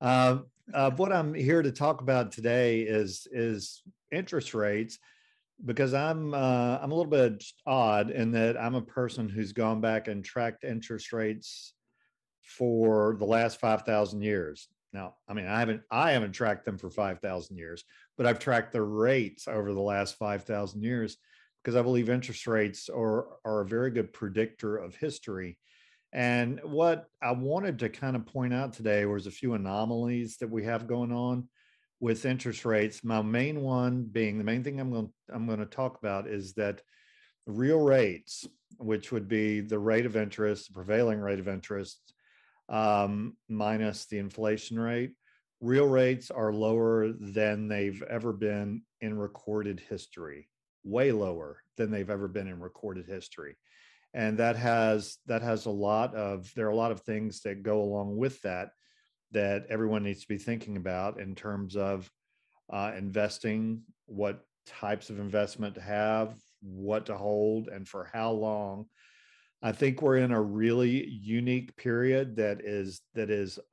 What I'm here to talk about today is interest rates, because I'm a little bit odd in that I'm a person who's gone back and tracked interest rates for the last 5,000 years. Now, I mean, I haven't tracked them for 5,000 years, but I've tracked the rates over the last 5,000 years because I believe interest rates are a very good predictor of history. And what I wanted to kind of point out today was a few anomalies that we have going on with interest rates. My main one being, the main thing I'm going to talk about is that real rates, which would be the rate of interest, the prevailing rate of interest, minus the inflation rate, real rates are lower than they've ever been in recorded history, way lower than they've ever been in recorded history. And that has a lot of, there are a lot of things that go along with that that everyone needs to be thinking about in terms of investing, what types of investment to have, what to hold, and for how long. I think we're in a really unique period that is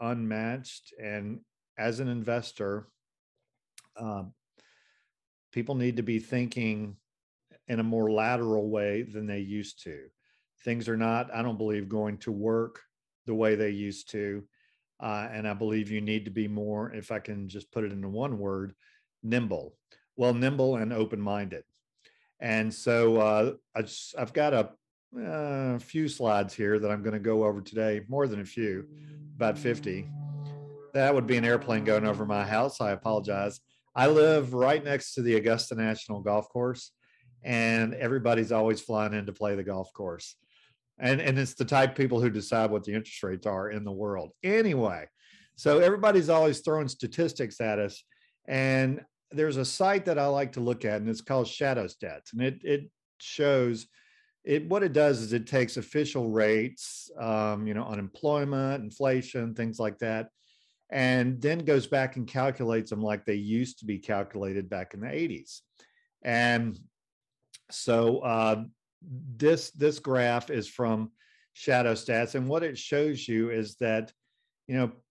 unmatched. And as an investor, people need to be thinking in a more lateral way than they used to. Things are not, I don't believe, going to work the way they used to. And I believe you need to be more, if I can just put it into one word, nimble. Well, nimble and open-minded. And so I've got a few slides here that I'm going to go over today, more than a few, about 50. That would be an airplane going over my house. I apologize. I live right next to the Augusta National Golf Course, and everybody's always flying in to play the golf course. And it's the type of people who decide what the interest rates are in the world. Anyway, so everybody's always throwing statistics at us. And there's a site that I like to look at, and it's called ShadowStats. And it shows, what it does is it takes official rates, unemployment, inflation, things like that, and then goes back and calculates them like they used to be calculated back in the 80s. And so this graph is from ShadowStats, and what it shows you is that,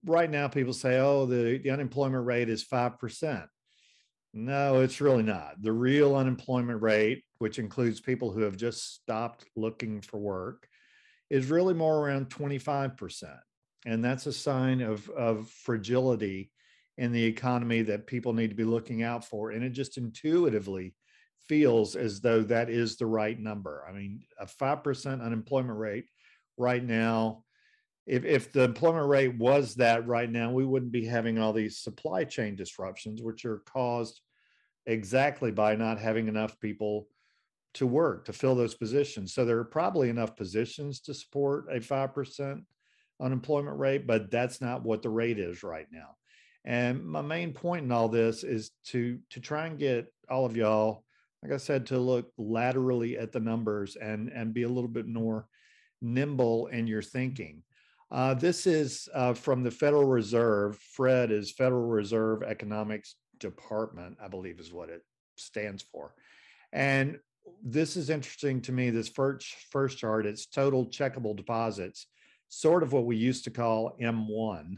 right now people say, oh, the unemployment rate is 5%. No, it's really not. The real unemployment rate, which includes people who have just stopped looking for work, is really more around 25%. And that's a sign of fragility in the economy that people need to be looking out for. And it just intuitively feels as though that is the right number. I mean, a 5% unemployment rate right now, if the employment rate was that right now, we wouldn't be having all these supply chain disruptions, which are caused exactly by not having enough people to work, to fill those positions. So there are probably enough positions to support a 5% unemployment rate, but that's not what the rate is right now. And my main point in all this is to try and get all of y'all, like I said, to look laterally at the numbers and be a little bit more nimble in your thinking. This is from the Federal Reserve. Fred is Federal Reserve Economics Department, I believe is what it stands for. And this is interesting to me, this first chart, it's total checkable deposits, sort of what we used to call M1.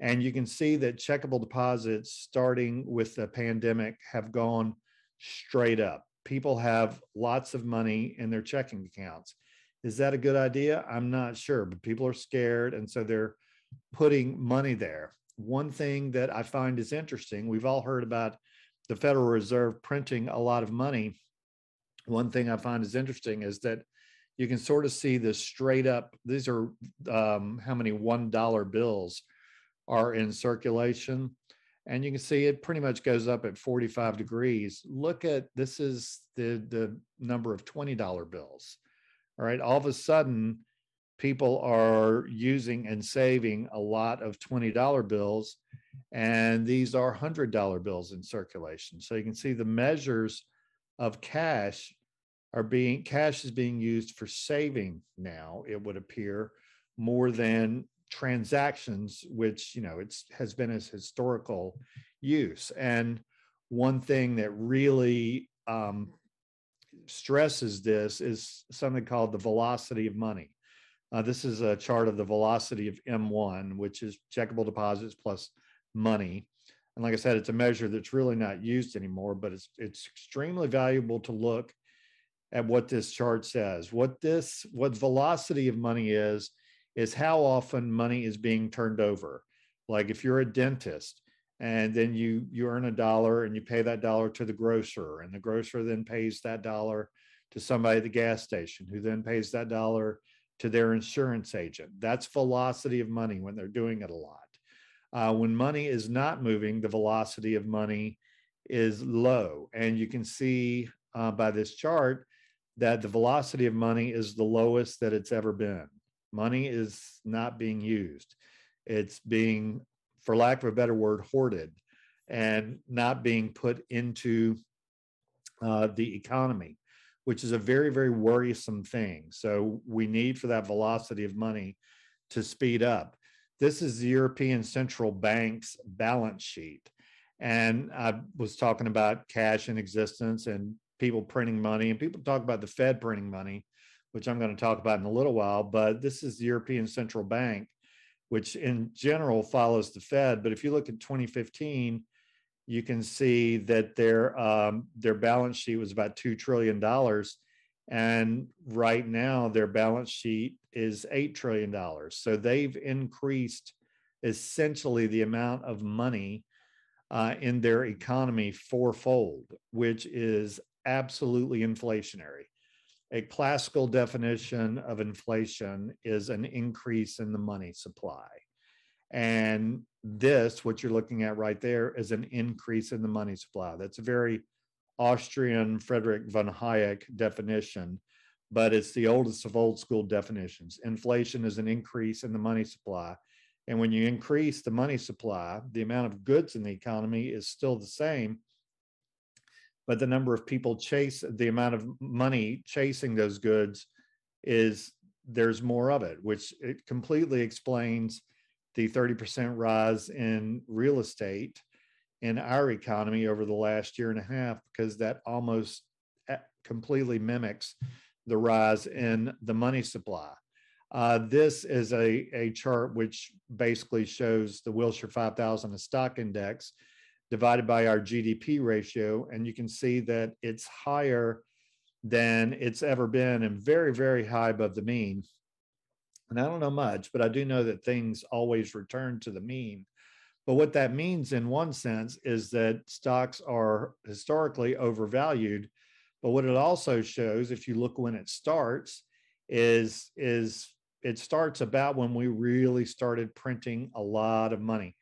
And you can see that checkable deposits, starting with the pandemic, have gone straight up. People have lots of money in their checking accounts. Is that a good idea? I'm not sure, but people are scared, and so they're putting money there. One thing that I find is interesting, we've all heard about the Federal Reserve printing a lot of money. One thing I find is interesting is that you can sort of see this straight up, these are how many $1 bills are in circulation. And you can see it pretty much goes up at 45 degrees. Look at, this is the number of $20 bills, all right? All of a sudden, people are using and saving a lot of $20 bills, and these are $100 bills in circulation. So you can see the measures of cash is being used for saving now, it would appear, more than transactions, which has been its historical use. And one thing that really stresses this is something called the velocity of money. This is a chart of the velocity of M1, which is checkable deposits plus money. And like I said, it's a measure that's really not used anymore, but it's extremely valuable to look at what this chart says. What velocity of money is how often money is being turned over. Like if you're a dentist and then you earn $1 and you pay that dollar to the grocer, and the grocer then pays that dollar to somebody at the gas station, who then pays that dollar to their insurance agent. That's velocity of money when they're doing it a lot. When money is not moving, the velocity of money is low. And you can see by this chart that the velocity of money is the lowest that it's ever been. Money is not being used. It's being, for lack of a better word, hoarded and not being put into the economy, which is a very, very worrisome thing. So we need for that velocity of money to speed up. This is the European Central Bank's balance sheet. And I was talking about cash in existence and people printing money, and people talk about the Fed printing money, which I'm going to talk about in a little while, but this is the European Central Bank, which in general follows the Fed. But if you look at 2015, you can see that their balance sheet was about $2 trillion. And right now their balance sheet is $8 trillion. So they've increased essentially the amount of money in their economy fourfold, which is absolutely inflationary. A classical definition of inflation is an increase in the money supply. And this, what you're looking at right there, is an increase in the money supply. That's a very Austrian Friedrich von Hayek definition, but it's the oldest of old school definitions. Inflation is an increase in the money supply. And when you increase the money supply, the amount of goods in the economy is still the same, but the number of people the amount of money chasing those goods there's more of it, which it completely explains the 30% rise in real estate in our economy over the last year and a half, because that almost completely mimics the rise in the money supply. This is a chart which basically shows the Wilshire 5000 stock index divided by our GDP ratio. And you can see that it's higher than it's ever been and very, very high above the mean. And I don't know much, but I do know that things always return to the mean. But what that means in one sense is that stocks are historically overvalued. But what it also shows, if you look when it starts, is it starts about when we really started printing a lot of money.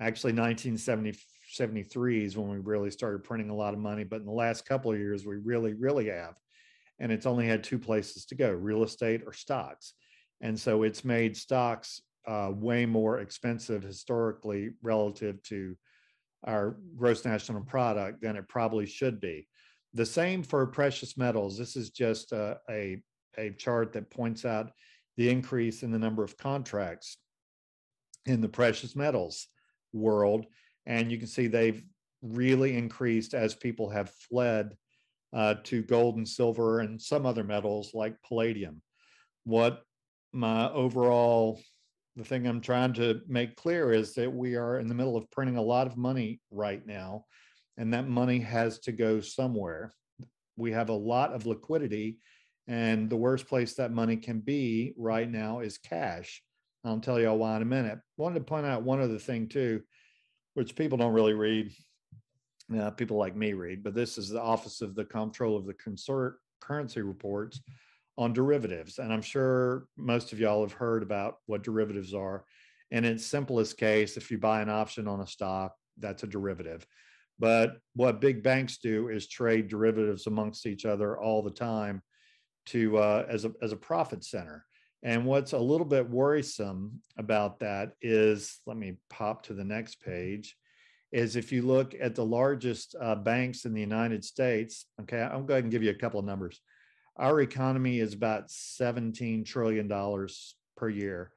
Actually, 1973 is when we really started printing a lot of money. But in the last couple of years, we really, really have. And it's only had two places to go, real estate or stocks. And so it's made stocks way more expensive historically relative to our gross national product than it probably should be. The same for precious metals. This is just a chart that points out the increase in the number of contracts in the precious metals world. And you can see they've really increased as people have fled to gold and silver and some other metals like palladium. The thing I'm trying to make clear is that we are in the middle of printing a lot of money right now, and that money has to go somewhere. We have a lot of liquidity, and the worst place that money can be right now is cash. I'll tell y'all why in a minute. Wanted to point out one other thing too, which people don't really read. People like me read, but this is the Office of the Comptroller of the Currency Reports on derivatives. And I'm sure most of y'all have heard about what derivatives are. In its simplest case, if you buy an option on a stock, that's a derivative. But what big banks do is trade derivatives amongst each other all the time to as a profit center. And what's a little bit worrisome about that is, let me pop to the next page, is if you look at the largest banks in the United States, okay, I'll go ahead and give you a couple of numbers. Our economy is about $17 trillion per year.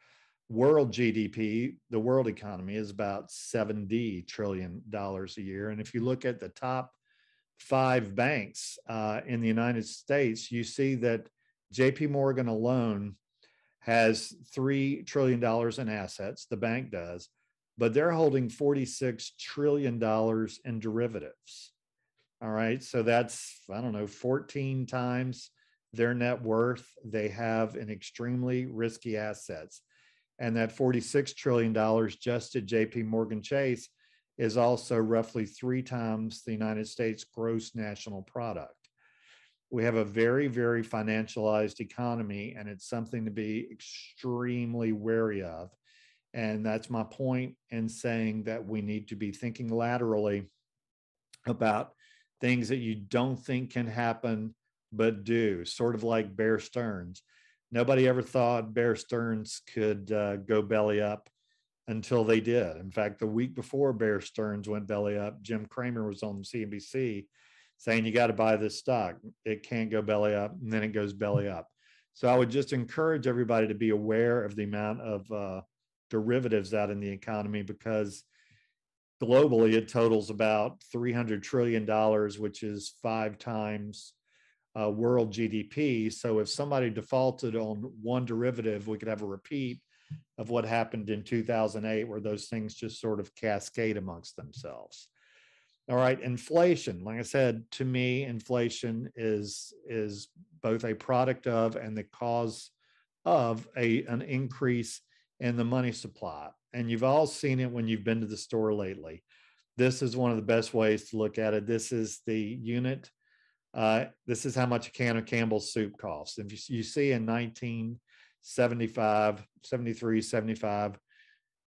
World GDP, the world economy, is about $70 trillion a year. And if you look at the top five banks in the United States, you see that JP Morgan alone has $3 trillion in assets, the bank does. but they're holding $46 trillion in derivatives. All right. So that's, I don't know, 14 times their net worth they have in extremely risky assets. And that $46 trillion just at JPMorgan Chase is also roughly 3 times the United States gross national product. We have a very, very financialized economy, and it's something to be extremely wary of. And that's my point in saying that we need to be thinking laterally about things that you don't think can happen, but do, sort of like Bear Stearns. Nobody ever thought Bear Stearns could go belly up until they did. In fact, the week before Bear Stearns went belly up, Jim Cramer was on CNBC saying, you got to buy this stock. It can't go belly up, and then it goes belly up. So I would just encourage everybody to be aware of the amount of derivatives out in the economy, because globally it totals about $300 trillion, which is 5 times world GDP. So if somebody defaulted on one derivative, we could have a repeat of what happened in 2008, where those things just sort of cascade amongst themselves. All right, inflation. Like I said, to me, inflation is both a product of and the cause of an increase in the money supply. And you've all seen it when you've been to the store lately. This is one of the best ways to look at it. This is the unit. This is how much a can of Campbell's soup costs. If you see in 1975, 73, 75,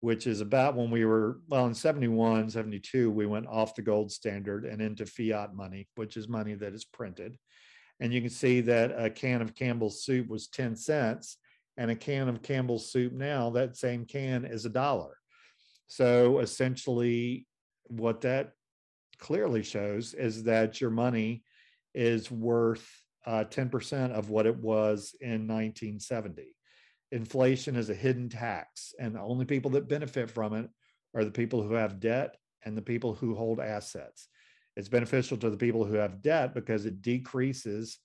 which is about when we were, well, in 71, 72, we went off the gold standard and into fiat money, which is money that is printed. And you can see that a can of Campbell's soup was 10 cents, and a can of Campbell's soup now, that same can is $1. So essentially what that clearly shows is that your money is worth 10% of what it was in 1970. Inflation is a hidden tax, and the only people that benefit from it are the people who have debt and the people who hold assets. It's beneficial to the people who have debt because it decreases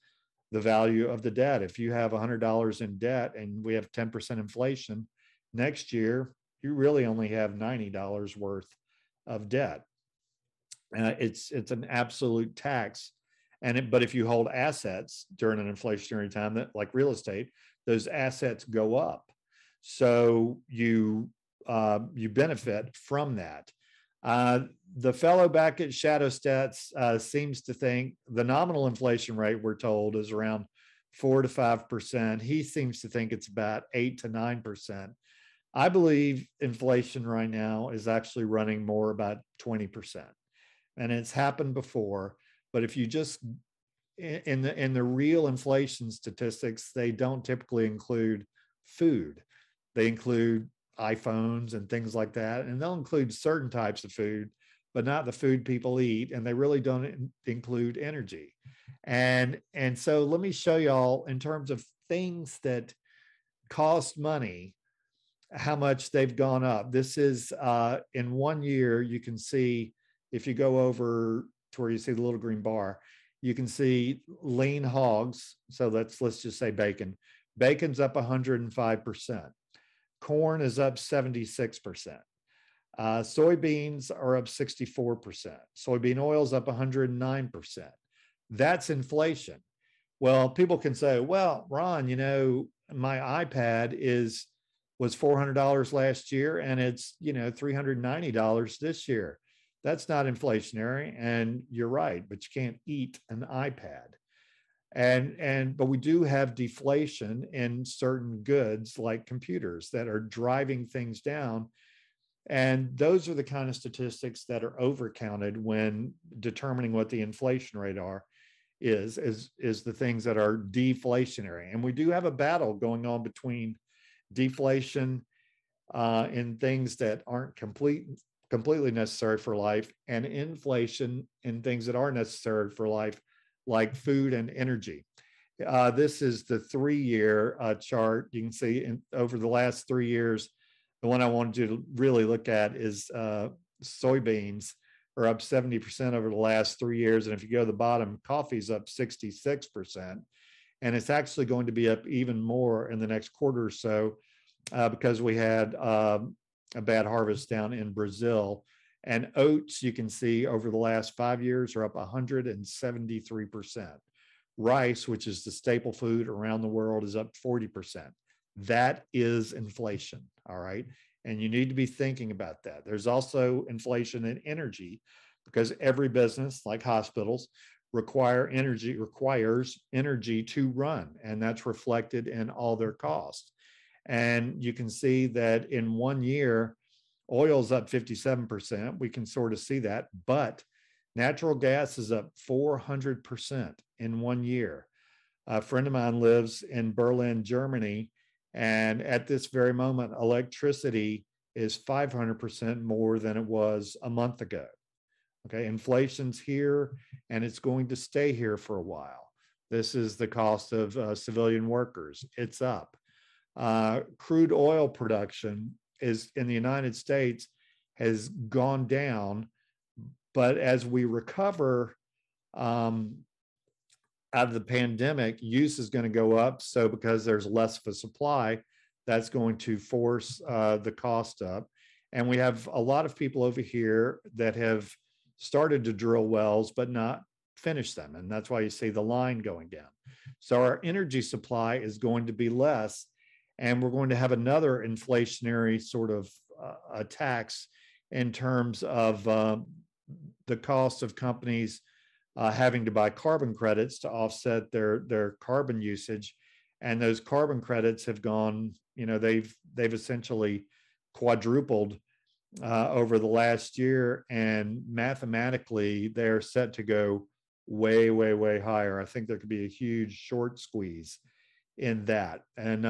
the value of the debt. If you have $100 in debt and we have 10% inflation next year, you really only have $90 worth of debt. It's an absolute tax. But if you hold assets during an inflationary time, that like real estate, those assets go up. So you benefit from that. The fellow back at ShadowStats seems to think the nominal inflation rate, we're told, is around 4 to 5%. He seems to think it's about 8 to 9%. I believe inflation right now is actually running more about 20%. And it's happened before. But if you just, in the real inflation statistics, they don't typically include food. They include iPhones and things like that. And they'll include certain types of food, but not the food people eat. And they really don't include energy. And so let me show y'all in terms of things that cost money, how much they've gone up. This is in 1 year, you can see, if you go over to where you see the little green bar, you can see lean hogs. So let's just say bacon. Bacon's up 105%. Corn is up 76%. Soybeans are up 64%. Soybean oil's up 109%. That's inflation. Well, people can say, well, Ron, you know, my iPad was $400 last year, and it's, you know, $390 this year. That's not inflationary, and you're right, but you can't eat an iPad. But we do have deflation in certain goods like computers that are driving things down. And those are the kind of statistics that are overcounted when determining what the inflation rate is the things that are deflationary. And we do have a battle going on between deflation in things that aren't completely necessary for life, and inflation in things that are necessary for life, like food and energy. This is the 3-year chart. You can see over the last 3 years, the one I wanted you to really look at is soybeans are up 70% over the last 3 years. And if you go to the bottom, coffee's up 66%. And it's actually going to be up even more in the next quarter or so because we had a bad harvest down in Brazil. And oats, you can see over the last 5 years are up 173%. Rice, which is the staple food around the world, is up 40%. That is inflation, all right? And you need to be thinking about that. There's also inflation in energy, because every business, like hospitals, requires energy to run, and that's reflected in all their costs. And you can see that in 1 year, oil's up 57%. We can sort of see that, but natural gas is up 400% in 1 year. A friend of mine lives in Berlin, Germany, and at this very moment, electricity is 500% more than it was a month ago. Okay, inflation's here, and it's going to stay here for a while. This is the cost of civilian workers. It's up. Crude oil production is in the United States has gone down, but as we recover out of the pandemic, use is going to go up. So because there's less of a supply, that's going to force the cost up. And we have a lot of people over here that have started to drill wells, but not finish them. And that's why you see the line going down. So our energy supply is going to be less, and we're going to have another inflationary sort of tax in terms of the cost of companies having to buy carbon credits to offset their carbon usage. And those carbon credits have gone, you know, they've essentially quadrupled over the last year, and mathematically they're set to go way, way, way higher. I think there could be a huge short squeeze in that. And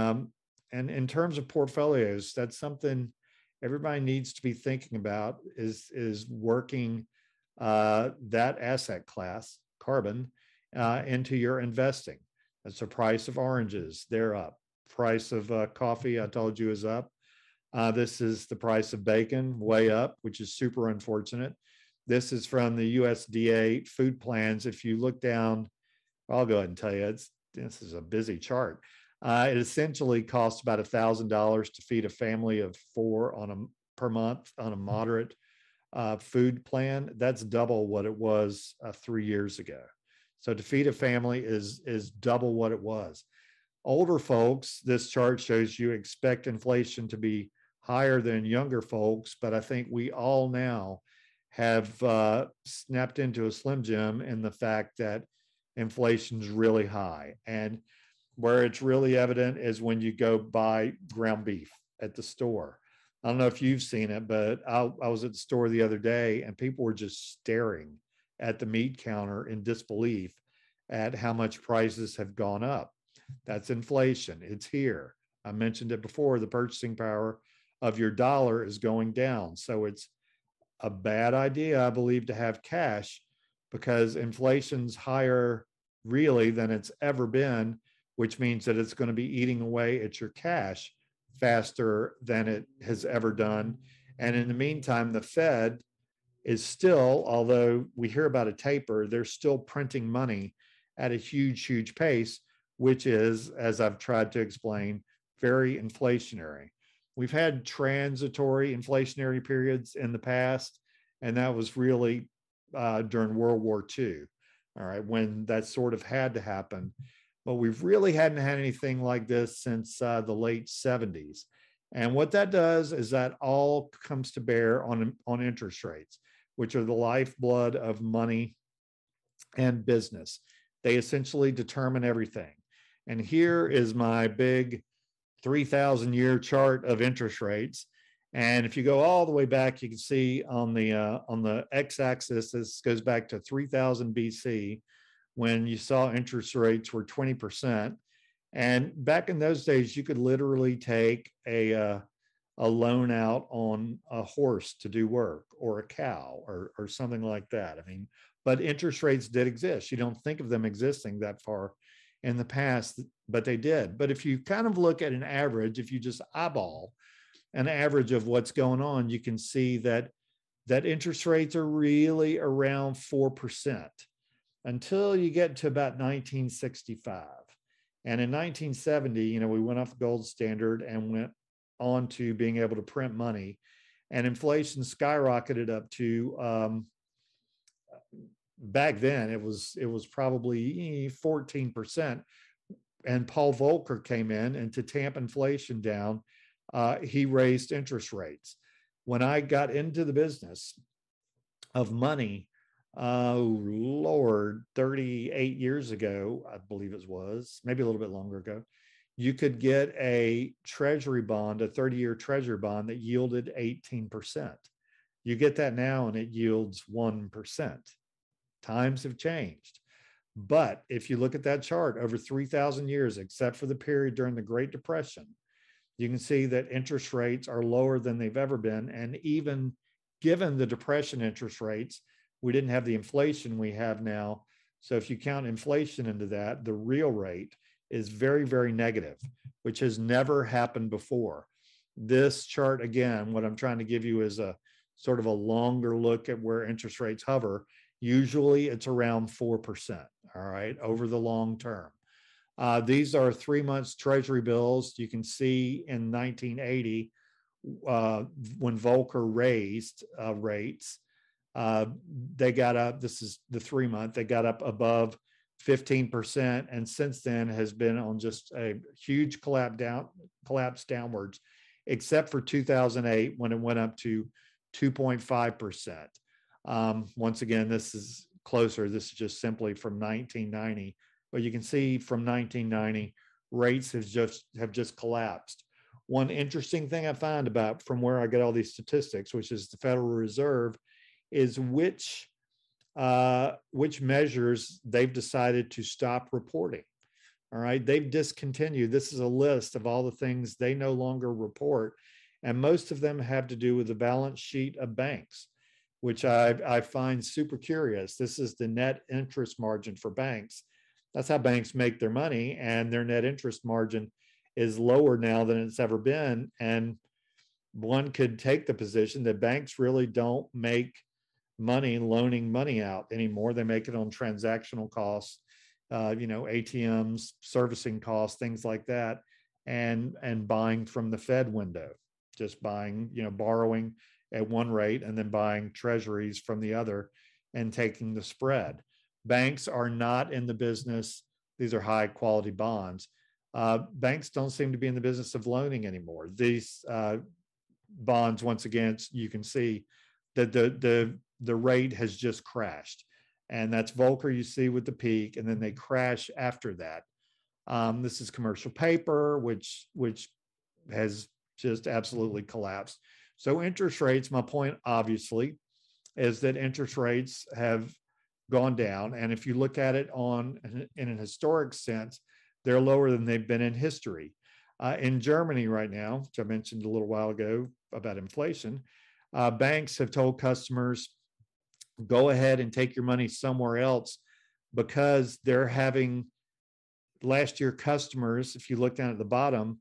in terms of portfolios, that's something everybody needs to be thinking about, is working that asset class, carbon, into your investing. That's the price of oranges, they're up. Price of coffee, I told you, is up. This is the price of bacon, way up, which is super unfortunate. This is from the USDA food plans. If you look down, I'll go ahead and tell you, this is a busy chart. It essentially costs about $1,000 to feed a family of four per month on a moderate food plan. That's double what it was 3 years ago. So to feed a family is double what it was. Older folks, this chart shows you expect inflation to be higher than younger folks, but I think we all now have snapped into a Slim Jim in the fact that inflation's really high. And where it's really evident is when you go buy ground beef at the store. I don't know if you've seen it, but I was at the store the other day, and people were just staring at the meat counter in disbelief at how much prices have gone up. That's inflation. It's here. I mentioned it before. The purchasing power of your dollar is going down. So it's a bad idea, I believe, to have cash, because inflation's higher really than it's ever been, which means that it's going to be eating away at your cash faster than it has ever done. And in the meantime, the Fed is still, although we hear about a taper, they're still printing money at a huge, huge pace, which is, as I've tried to explain, very inflationary. We've had transitory inflationary periods in the past, and that was really during World War II, all right, when that sort of had to happen. But we've really hadn't had anything like this since the late 70s. And what that does is that all comes to bear on interest rates, which are the lifeblood of money and business. They essentially determine everything. And here is my big 3,000-year chart of interest rates. And if you go all the way back, you can see on the x-axis, this goes back to 3000 BC, when you saw interest rates were 20%. And back in those days, you could literally take a loan out on a horse to do work, or a cow, or something like that. I mean, but interest rates did exist. You don't think of them existing that far in the past, but they did. But if you kind of look at an average, if you just eyeball an average of what's going on, you can see that interest rates are really around 4% until you get to about 1965. And in 1970, you know, we went off the gold standard and went on to being able to print money. and inflation skyrocketed up to, back then it was probably 14%. And Paul Volcker came in, and to tamp inflation down, he raised interest rates. When I got into the business of money, Lord, 38 years ago, I believe it was, maybe a little bit longer ago, you could get a treasury bond, a 30-year treasury bond that yielded 18%. You get that now and it yields 1%. Times have changed. But if you look at that chart over 3,000 years, except for the period during the Great Depression, you can see that interest rates are lower than they've ever been. And even given the Depression interest rates, we didn't have the inflation we have now. So if you count inflation into that, the real rate is very, very negative, which has never happened before. This chart, again, what I'm trying to give you is a sort of a longer look at where interest rates hover. Usually it's around 4%, all right, over the long term. These are 3 months treasury bills. You can see in 1980, when Volcker raised rates, they got up, this is the 3 month, they got up above 15%. And since then has been on just a huge collapse downwards, except for 2008 when it went up to 2.5%. Once again, this is closer. This is just simply from 1990, but you can see from 1990 rates have just collapsed. One interesting thing I find about from where I get all these statistics, which is the Federal Reserve, is which measures they've decided to stop reporting. All right, they've discontinued. This is a list of all the things they no longer report, and most of them have to do with the balance sheet of banks, which I find super curious. This is the net interest margin for banks. That's how banks make their money, and their net interest margin is lower now than it's ever been. And one could take the position that banks really don't make money loaning money out anymore. They make it on transactional costs, ATMs, servicing costs, things like that, and buying from the Fed window, just buying, borrowing at one rate and then buying treasuries from the other and taking the spread. Banks are not in the business. These are high quality bonds. Banks don't seem to be in the business of loaning anymore. These bonds, once again, you can see that the rate has just crashed. And that's Volcker you see with the peak, and then they crash after that. This is commercial paper, which has just absolutely collapsed. So interest rates, my point obviously is that interest rates have gone down. And if you look at it in an historic sense, they're lower than they've been in history. In Germany right now, which I mentioned a little while ago about inflation, banks have told customers, go ahead and take your money somewhere else, because they're having last year customers, if you look down at the bottom,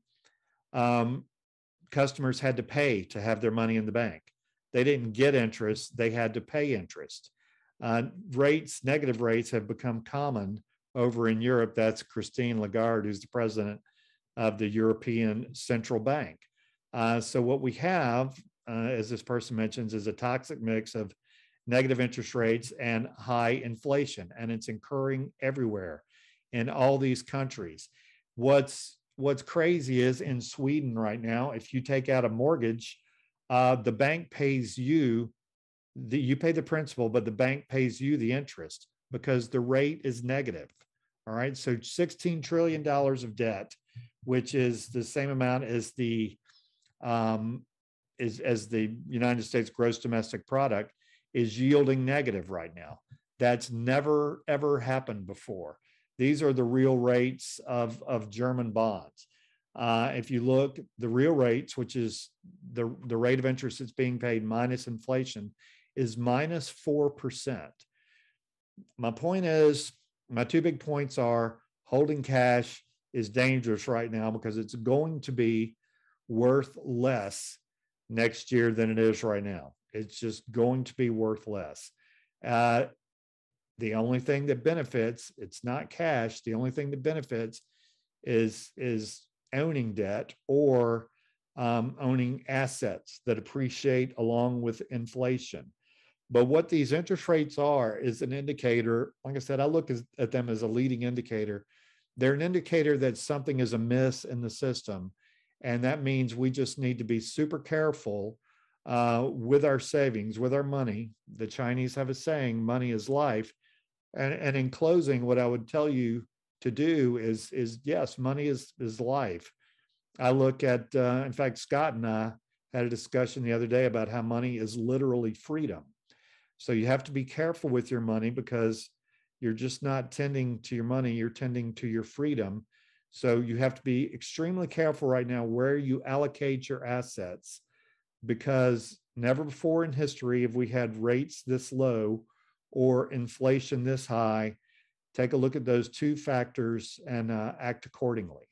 customers had to pay to have their money in the bank. They didn't get interest, they had to pay interest. Negative rates have become common over in Europe. That's Christine Lagarde, who's the president of the European Central Bank. So what we have, as this person mentions, is a toxic mix of negative interest rates and high inflation, and it's occurring everywhere in all these countries. What's crazy is in Sweden right now, if you take out a mortgage, the bank pays you pay the principal, but the bank pays you the interest because the rate is negative. All right. So $16 trillion of debt, which is the same amount as the United States gross domestic product, is yielding negative right now. That's never, ever happened before. These are the real rates of German bonds. If you look, the real rates, which is the rate of interest that's being paid minus inflation, is minus 4%. My two big points are holding cash is dangerous right now because it's going to be worth less next year than it is right now. It's just going to be worth less. The only thing that benefits, it's not cash. The only thing that benefits is owning debt or owning assets that appreciate along with inflation. But what these interest rates are is an indicator. Like I said, I look at them as a leading indicator. They're an indicator that something is amiss in the system. And that means we just need to be super careful with our savings, with our money. The Chinese have a saying, money is life. And in closing, what I would tell you to do is yes, money is life. I look at, in fact, Scott and I had a discussion the other day about how money is literally freedom. So you have to be careful with your money because you're just not tending to your money, you're tending to your freedom. So you have to be extremely careful right now where you allocate your assets, because never before in history have we had rates this low or inflation this high. Take a look at those two factors and act accordingly.